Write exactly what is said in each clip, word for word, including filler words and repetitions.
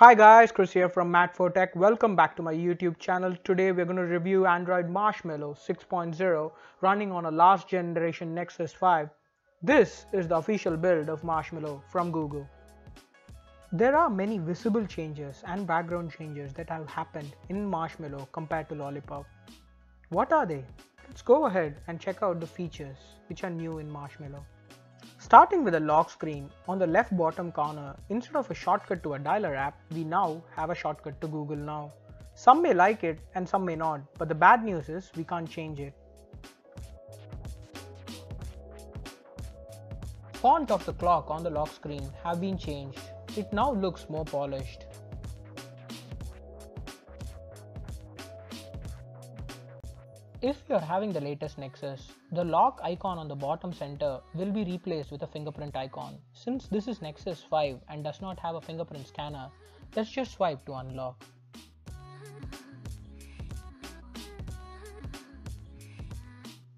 Hi guys, Krish here from Mad four Tech. Welcome back to my YouTube channel. Today we're going to review Android Marshmallow six point oh running on a last generation Nexus five. This is the official build of Marshmallow from Google. There are many visible changes and background changes that have happened in Marshmallow compared to Lollipop. What are they? Let's go ahead and check out the features which are new in Marshmallow. Starting with a lock screen, on the left bottom corner, instead of a shortcut to a dialer app, we now have a shortcut to Google Now. Some may like it and some may not, but the bad news is we can't change it. Font of the clock on the lock screen have been changed. It now looks more polished. If you are having the latest Nexus, the lock icon on the bottom center will be replaced with a fingerprint icon. Since this is Nexus five and does not have a fingerprint scanner, let's just swipe to unlock.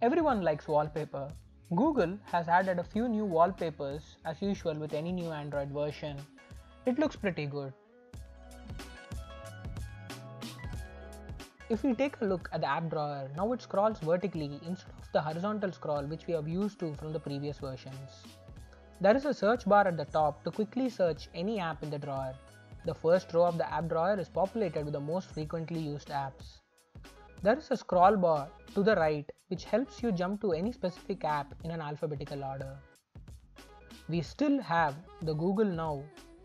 Everyone likes wallpaper. Google has added a few new wallpapers as usual with any new Android version. It looks pretty good. If we take a look at the app drawer, now it scrolls vertically instead of the horizontal scroll which we have used to from the previous versions. There is a search bar at the top to quickly search any app in the drawer. The first row of the app drawer is populated with the most frequently used apps. There is a scroll bar to the right which helps you jump to any specific app in an alphabetical order. We still have the Google Now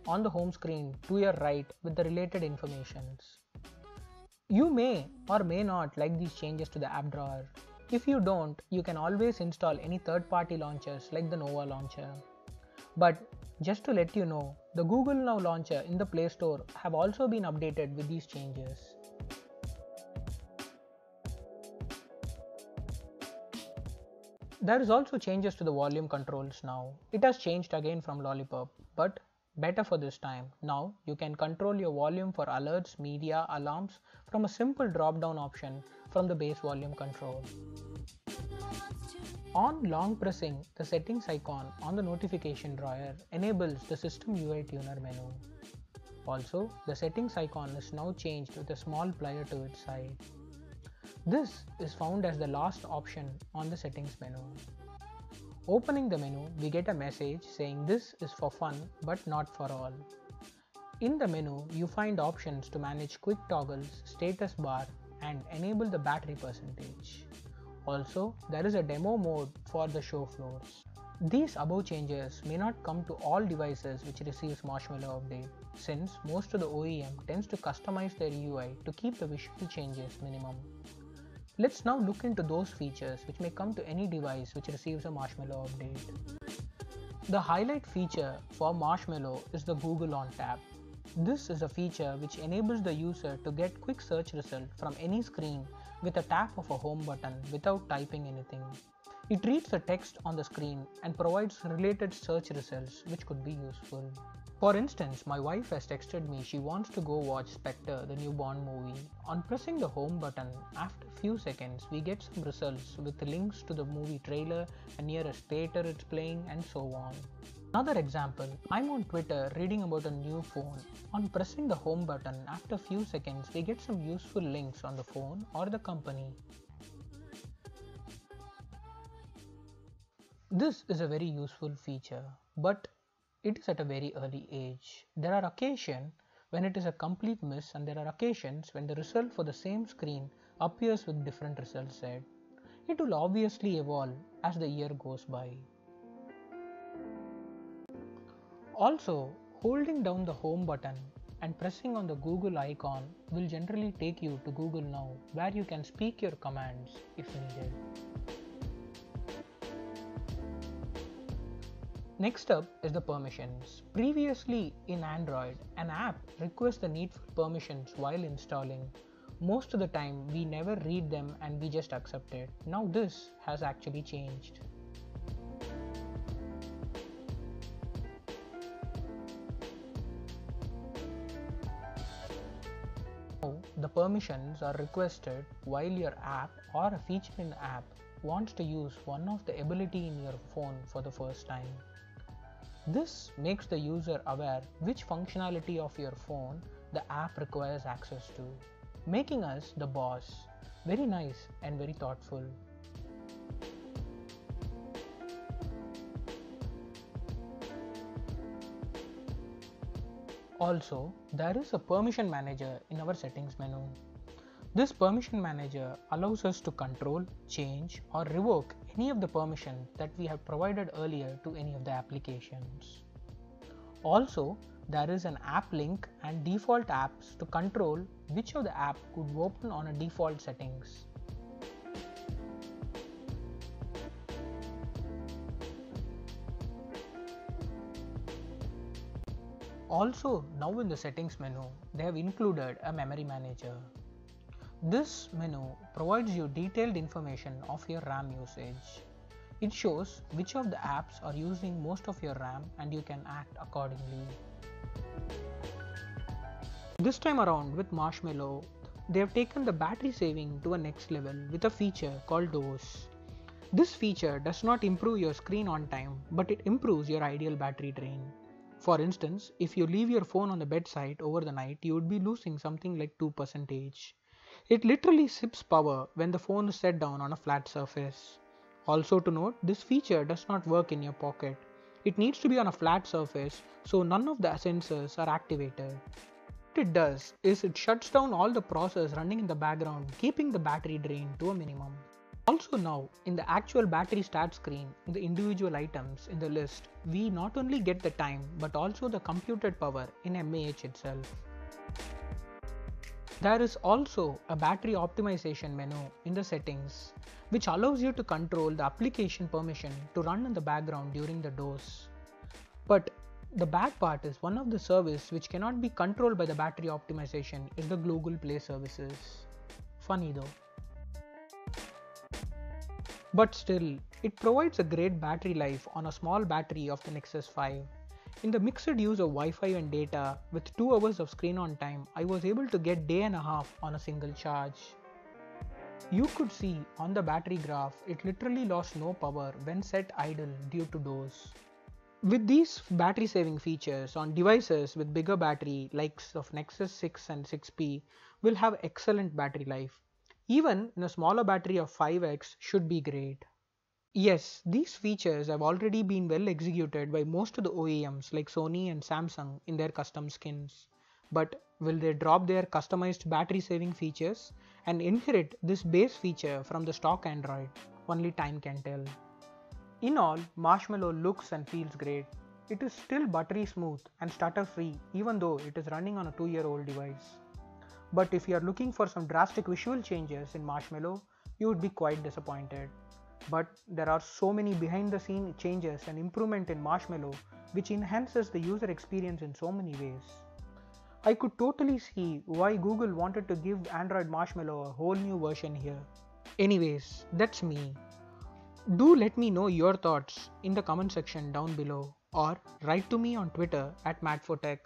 on the home screen to your right with the related informations. You may or may not like these changes to the app drawer. If you don't, you can always install any third-party launchers like the Nova launcher. But just to let you know, the Google Now launcher in the Play Store have also been updated with these changes. There is also changes to the volume controls now. It has changed again from Lollipop, but better for this time. Now you can control your volume for alerts, media, alarms from a simple drop-down option from the base volume control. On long pressing, the settings icon on the notification drawer enables the system U I tuner menu. Also, the settings icon is now changed with a small plier to its side. This is found as the last option on the settings menu. Opening the menu, we get a message saying this is for fun but not for all. In the menu, you find options to manage quick toggles, status bar, and enable the battery percentage. Also, there is a demo mode for the show floors. These above changes may not come to all devices which receives Marshmallow update, since most of the O E M tends to customize their U I to keep the visual changes minimum. Let's now look into those features which may come to any device which receives a Marshmallow update. The highlight feature for Marshmallow is the Google On Tap. This is a feature which enables the user to get quick search result from any screen with a tap of a home button without typing anything. It reads the text on the screen and provides related search results which could be useful. For instance, my wife has texted me she wants to go watch Spectre, the new Bond movie. On pressing the home button, after few seconds we get some results with links to the movie trailer, a nearest theater it's playing, and so on. Another example, I'm on Twitter reading about a new phone. On pressing the home button, after few seconds we get some useful links on the phone or the company. This is a very useful feature, but it is at a very early age. There are occasions when it is a complete miss, and there are occasions when the result for the same screen appears with different result set. It will obviously evolve as the year goes by. Also, holding down the home button and pressing on the Google icon will generally take you to Google Now, where you can speak your commands if needed. Next up is the permissions. Previously in Android, an app requests the need for permissions while installing. Most of the time we never read them and we just accept it. Now this has actually changed. Now the permissions are requested while your app or a feature in the app wants to use one of the ability in your phone for the first time. This makes the user aware which functionality of your phone the app requires access to, making us the boss. Very nice and very thoughtful. Also, there is a permission manager in our settings menu. This permission manager allows us to control, change, or revoke any of the permission that we have provided earlier to any of the applications. Also, there is an app link and default apps to control which of the app could open on a default settings. Also, now in the settings menu, they have included a memory manager. This menu provides you detailed information of your RAM usage. It shows which of the apps are using most of your RAM and you can act accordingly. This time around with Marshmallow, they have taken the battery saving to a next level with a feature called Doze. This feature does not improve your screen on time, but it improves your ideal battery drain. For instance, if you leave your phone on the bedside over the night, you would be losing something like two percent. It literally sips power when the phone is set down on a flat surface. Also to note, this feature does not work in your pocket. It needs to be on a flat surface, so none of the sensors are activated. What it does is it shuts down all the process running in the background, keeping the battery drain to a minimum. Also now, in the actual battery stat screen, in the individual items in the list, we not only get the time but also the computed power in M A H itself. There is also a battery optimization menu in the settings, which allows you to control the application permission to run in the background during the dose. But the bad part is one of the service which cannot be controlled by the battery optimization is the Google Play services. Funny though. But still, it provides a great battery life on a small battery of the Nexus five. In the mixed use of Wi-Fi and data, with two hours of screen on time, I was able to get day and a half on a single charge. You could see on the battery graph, it literally lost no power when set idle due to Doze. With these battery saving features on devices with bigger battery likes of Nexus six and six P will have excellent battery life. Even in a smaller battery of five X should be great. Yes, these features have already been well executed by most of the O E Ms like Sony and Samsung in their custom skins. But will they drop their customized battery saving features and inherit this base feature from the stock Android? Only time can tell. In all, Marshmallow looks and feels great. It is still buttery smooth and stutter free even though it is running on a two year old device. But if you are looking for some drastic visual changes in Marshmallow, you would be quite disappointed. But there are so many behind the scene changes and improvement in Marshmallow which enhances the user experience in so many ways. I could totally see why Google wanted to give Android Marshmallow a whole new version here. Anyways, that's me. Do let me know your thoughts in the comment section down below or write to me on Twitter at Mad four Tech.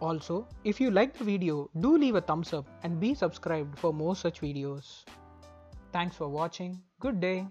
Also, if you liked the video, do leave a thumbs up and be subscribed for more such videos. Thanks for watching. Good day.